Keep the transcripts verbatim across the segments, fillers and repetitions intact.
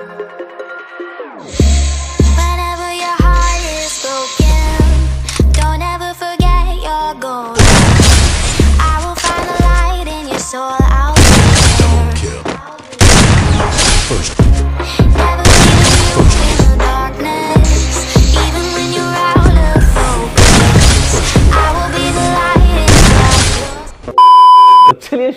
चलिए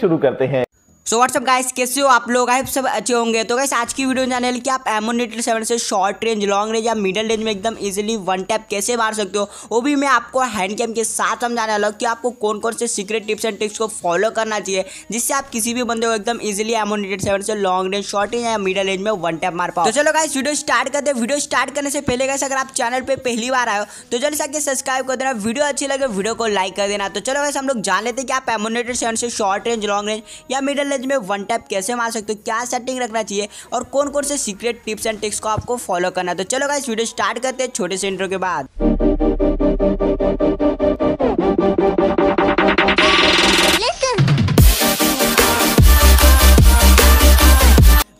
शुरू करते हैं। सो व्हाट्सअप गाइस, कैसे हो आप लोग? आप सब अच्छे होंगे। तो गाइस आज की वीडियो में जानेंगे कि आप एम अठारह सौ सत्तासी से शॉर्ट रेंज, लॉन्ग रेंज या मिडिल रेंज में एकदम इजीली वन टैप कैसे मार सकते हो, वो भी मैं आपको हैंड कैम के साथ समझाने वाला हूँ कि आपको कौन कौन से सीक्रेट टिप्स एंड ट्रिक्स को फॉलो करना चाहिए जिससे आप किसी भी बंदे को एकदम इजीली एम अठारह सौ सत्तासी से लॉन्ग रेंज, शॉर्ट रेंज या मिडिल रेंज में वन टैप मार पाओ। तो चलो गाइस वीडियो स्टार्ट करते हैं। वीडियो स्टार्ट करने से पहले गाइस अगर आप चैनल पर पहली बार आए हो तो जल्दी से आके सब्सक्राइब कर देना, वीडियो अच्छी लगे वीडियो को लाइक कर देना। तो चलो गाइस हम लोग जान लेते हैं कि आप एम अठारह सौ सत्तासी से शॉर्ट रेंज, लॉन्ग रेंज या मिडिल में वन टैप कैसे मार सकते हो, क्या सेटिंग रखना चाहिए और कौन कौन से सीक्रेट टिप्स एंड ट्रिक्स को आपको फॉलो करना है। तो चलो गाइस वीडियो स्टार्ट करते हैं छोटे से इंट्रो के बाद।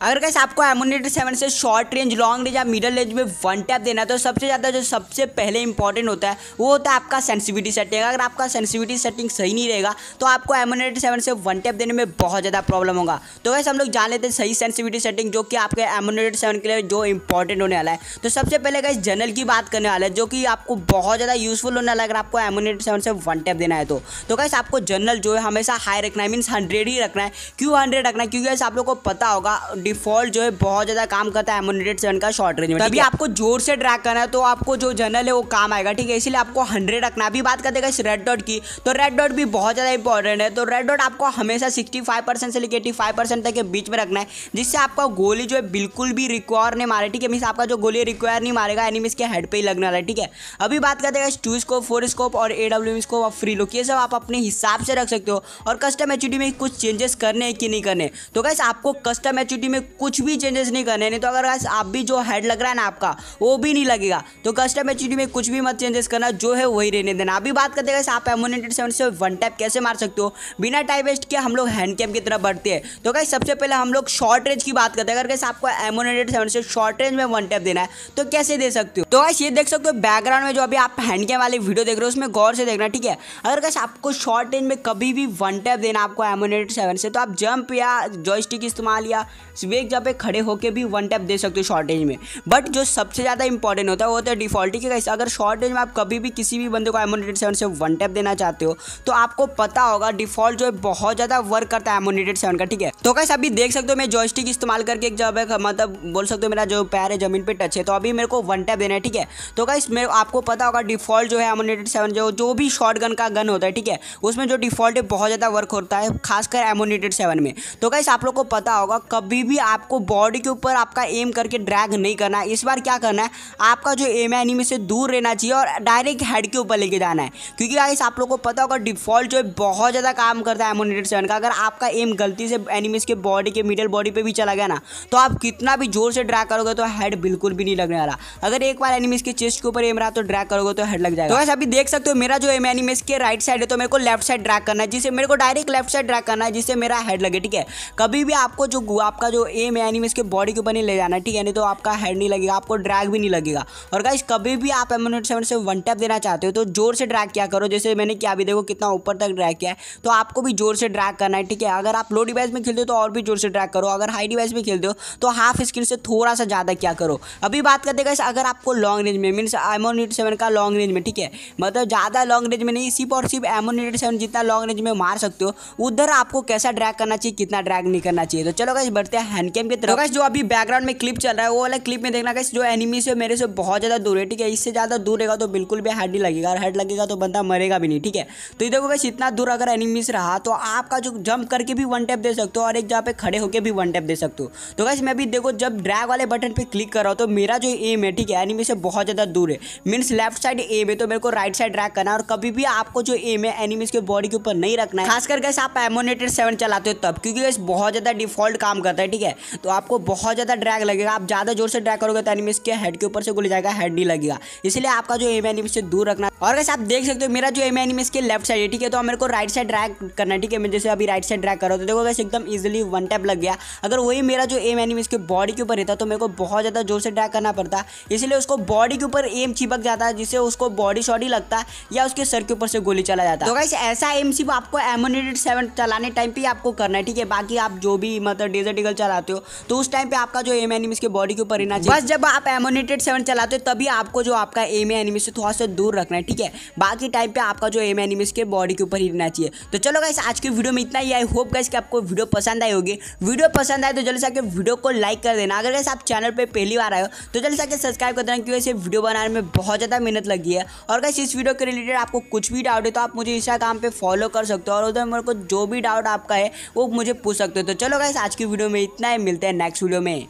अगर गाइस आपको एम अठारह सौ सत्तासी से शॉर्ट रेंज, लॉन्ग रेंज या मिडिल रेंज में वन टैप देना है तो सबसे ज़्यादा जो सबसे पहले इंपॉर्टेंट होता है वो होता है आपका सेंसिटिविटी सेटिंग। अगर आपका सेंसिटिविटी सेटिंग सही नहीं रहेगा तो आपको एम अठारह सौ सत्तासी से वन टैप देने में बहुत ज़्यादा प्रॉब्लम होगा। तो गाइस हम लोग जान लेते हैं सही सेंसिटिविटी सेटिंग जो कि आपके एम अठारह सौ सत्तासी के लिए जो इंपॉर्टेंट होने वाला है। तो सबसे पहले गाइस जनरल की बात करने वाला है जो कि आपको बहुत ज़्यादा यूजफुल होने वाला है अगर आपको एम अठारह सौ सत्तासी से वन टैप देना है। तो गाइस आपको जनरल जो है हमेशा हाई रखना है, मीन्स हंड्रेड ही रखना है। क्यों हंड्रेड रखना है? क्योंकि गाइस आप लोग को पता होगा डिफॉल्ट जो है बहुत ज्यादा काम करता है एम अठारह सौ सत्तासी का शॉर्ट रेंज में। तभी आपको जोर से ड्रैग करना है तो आपको जो जनरल है वो काम आएगा, ठीक है? इसलिए आपको हंड्रेड रखना। अभी बात करते हैं इस रेड डॉट की, तो रेड डॉट भी बहुत ज्यादा इंपॉर्टेंट है। तो रेड डॉट आपको हमेशा सिक्सटी फाइव परसेंट से लेकर एटी फाइव परसेंट तक के बीच में रखना है जिससे आपका गोली जो है बिल्कुल भी रिक्वायर नहीं मारे, ठीक है? मीन्स आपका जो गोली रिक्वायर नहीं मारेगा, एनिमीज के हेड पे ही लगने वाला है, ठीक है? अभी बात करते हैं टू स्कोप, फोर स्कोप और एडब्ल्यूएम स्कोप, फ्री लुक, ये सब आप अपने हिसाब से रख सकते हो। और कस्टम एचयूडी में कुछ चेंजेस करने हैं कि नहीं करने, तो गाइस आपको कस्टम एचयूडी में कुछ भी चेंजेस नहीं करने। नहीं तो अगर गाइस आप भी जो हेड लग रहा है ना आपका वो भी नहीं लगेगा। तो कस्टम एचयूडी में कुछ भी मत चेंजेस करना, जो है वही रहने देना। अभी बात करते हैं गाइस आप एम अठारह सौ सत्तासी से वन टैप कैसे मार सकते हो बिना टाइम वेस्ट के। हम लोग हैंड कैम की तरफ बढ़ते हैं। तो गाइस सबसे पहले हम लोग शॉर्ट रेंज की बात करते हैं। अगर गाइस आपको एम अठारह सौ सत्तासी से शॉर्ट रेंज में वन टैप देना है तो कैसे दे सकते हो? तो गाइस ये देख सकते हो बैकग्राउंड में जो अभी आप हैंड कैम वाली वीडियो देख रहे हो उसमें गौर से देखना, ठीक है? अगर गाइस आपको शॉर्ट रेंज में कभी भी वन टैप देना आपको एम अठारह सौ सत्तासी से, तो आप जंप या जॉयस्टिक इस्तेमाल या वेग जहाँ पे खड़े होकर भी वन टैप दे सकते हो शॉर्ट रेंज में। बट जो सबसे ज़्यादा इंपॉर्टेंट होता है वो होता है डिफॉल्ट, ठीक है? अगर शॉर्ट रेंज में आप कभी भी किसी भी बंदे को एम अठारह सौ सत्तासी से वन टैप देना चाहते हो तो आपको पता होगा डिफॉल्ट जो है बहुत ज़्यादा वर्क करता है एम अठारह सौ सत्तासी का, ठीक है? तो गाइस अभी देख सकते हो मैं जॉयस्टिक इस्तेमाल करके एक जगह, मतलब बोल सकते हो मेरा जो पैर है जमीन पर टच है, तो अभी मेरे को वन टैप देना है, ठीक है? तो गाइस मेरे आपको पता होगा डिफॉल्ट जो है एम अठारह सौ सत्तासी जो जो भी शॉर्ट गन का गन होता है, ठीक है? उसमें जो डिफॉल्ट है बहुत ज़्यादा वर्क होता है खासकर एम अठारह सौ सत्तासी में। तो गाइस आप लोग को पता होगा कभी भी आपको बॉडी के ऊपर आपका एम करके ड्रैग नहीं करना है। इस बार क्या करना है, आपका जो एम है एनिमी से दूर रहना चाहिए और डायरेक्ट हेड के ऊपर लेके जाना है। क्योंकि गाइस आप लोग को पता होगा डिफॉल्ट जो है बहुत ज़्यादा काम करता है एम अठारह सौ सत्तासी का। अगर आपका एम गलती से एनिमीज के बॉडी के मिडल बॉडी पे भी चला गया ना तो आप कितना भी जोर से ड्रैग करोगे तो हेड बिल्कुल भी नहीं लगने वाला। अगर एक बार एनिमीज के चेस्ट के ऊपर एम रहा तो ड्रैग करोगे तो हेड लग जाएगा। तो गाइस अभी देख सकते हो मेरा जो एम एनिमीज के राइट साइड है तो मेरे को लेफ्ट साइड ड्रैग करना है, जिससे मेरे को डायरेक्ट लेफ्ट साइड ड्रैग करना है जिससे मेरा हेड लगे, ठीक है? कभी भी आपको जो आपका जो एम है एनिमीज के बॉडी के ऊपर नहीं ले जाना, ठीक है? नहीं तो आपका हेड नहीं लगेगा, आपको ड्रैग भी नहीं लगेगा। और गाइस कभी भी आप एम अठारह सौ सत्तासी से वन टैप देना चाहते हो तो जोर से ड्रैग क्या करो, जैसे मैंने क्या अभी देखो कितना ऊपर तक ड्रैग किया है, तो आपको भी जोर से ड्रैग करना है, ठीक है? अगर आप लो डिवाइस में खेलते हो तो और भी जोर से ड्रैग करो, अगर हाई डिवाइस में खेलते हो तो हाफ स्क्रीन से थोड़ा सा ज़्यादा क्या करो। अभी बात करते हैं गाइस अगर आपको लॉन्ग रेंज में, मीन्स एम अठारह सौ सत्तासी का लॉन्ग रेंज में, ठीक है? मतलब ज़्यादा लॉन्ग रेंज में नहीं, सिर्फ और सिर्फ एम अठारह सौ सत्तासी जितना लॉन्ग रेंज में मार सकते हो उधर आपको कैसा ड्रैग करना चाहिए, कितना ड्रैग नहीं करना चाहिए। तो चलो गाइस बढ़ते हैं हैंड कैम की तरफ। तो गाइस जो अभी बैकग्राउंड में क्लिप चल रहा है वो वाला क्लिप में देखना गाइस जो एनिमी से मेरे से बहुत ज़्यादा दूर है, ठीक है? इससे ज़्यादा दूर रहेगा तो बिल्कुल भी हेड नहीं लगेगा और हेड लगेगा तो बंदा मरेगा भी नहीं, ठीक है? तो ये देखो गाइस इतना दूर अगर एनिमी से रहा तो आपका जो जंप करके भी वन टैप दे सकते हो और एक जहाँ पे खड़े होकर भी वन टैप दे सकते हो। तो गाइस मैं भी देखो जब ड्रैग वाले बटन पर क्लिक कर रहा हूँ तो मेरा जो एम है, ठीक है, एनिमी से बहुत ज़्यादा दूर है, मीन्स लेफ्ट साइड एम है तो मेरे को राइट साइड ड्रैग करना है। और कभी भी आपको जो एम है एनिमी के बॉडी के ऊपर नहीं रखना है, खासकर गाइस आप एम अठारह सौ सत्तासी चलाते हो तब, क्योंकि गाइस बहुत ज़्यादा डिफॉल्ट काम करता है, ठीक है? है तो आपको बहुत ज़्यादा ड्रैग लगेगा। आप ज़्यादा जोर से ड्रैग करोगे तो एनिमी इसके हेड के ऊपर से गोली जाएगा, हेड नहीं लगेगा, इसलिए आपका जो एम एनिमी से दूर रखना। और वैसे आप देख सकते हो मेरा जो एम एनिमी इसके लेफ्ट साइड है, ठीक है, तो मेरे को राइट साइड ड्रैग करना है, ठीक है। मैं जैसे अभी राइट साइड ड्रैग कर रहा हूँ तो देखो वैसे एकदम ईजिली वन टैप लग गया। अगर वही मेरा जो एम एनिमी इसके बॉडी के ऊपर रहता तो मेरे को बहुत ज़्यादा जोर से ड्रैग करना पड़ता, इसलिए उसको बॉडी के ऊपर एम चिपक जाता है जिससे उसको बॉडी शॉडी लगता या उसके सर के ऊपर से गोली चला जाता। तो गाइस ऐसा एम सिर्फ आपको एम अठारह सौ सत्तावन चलाने टाइम पे आपको करना है, ठीक है। बाकी आप जो भी मतलब डेजर्ट ईगल चलाते हो तो उस टाइम पे आपका जो एम एनिमी इसके बॉडी के ऊपर रहना चाहिए। बस जब आप एम अठारह सौ सत्तावन चलाते हो तभी आपको जो आपका एम एनिमी से थोड़ा सा दूर रखना है, ठीक है। बाकी टाइम पे आपका जो एम एनिमी इसके बॉडी के ऊपर ही रहना चाहिए। तो चलो गाइस आज की वीडियो में इतना ही। आई होप गाइस कि आपको वीडियो पसंद आई होगी। वीडियो पसंद आए तो जल्दी से आके वीडियो को लाइक कर देना। अगर गाइस आप चैनल पे पहली बार आए हो तो जल्दी से आके सब्सक्राइब कर देना क्योंकि इसे वीडियो बनाने में बहुत ज़्यादा मेहनत लगी है। और गाइस इस वीडियो के रिलेटेड आपको कुछ भी डाउट है तो आप मुझे इंस्टाग्राम पे फॉलो कर सकते हो और उधर मेरे को जो भी डाउट आपका है वो मुझे पूछ सकते हो। तो चलो गाइस आज की वीडियो में इतना ही, मिलते हैं नेक्स्ट वीडियो में।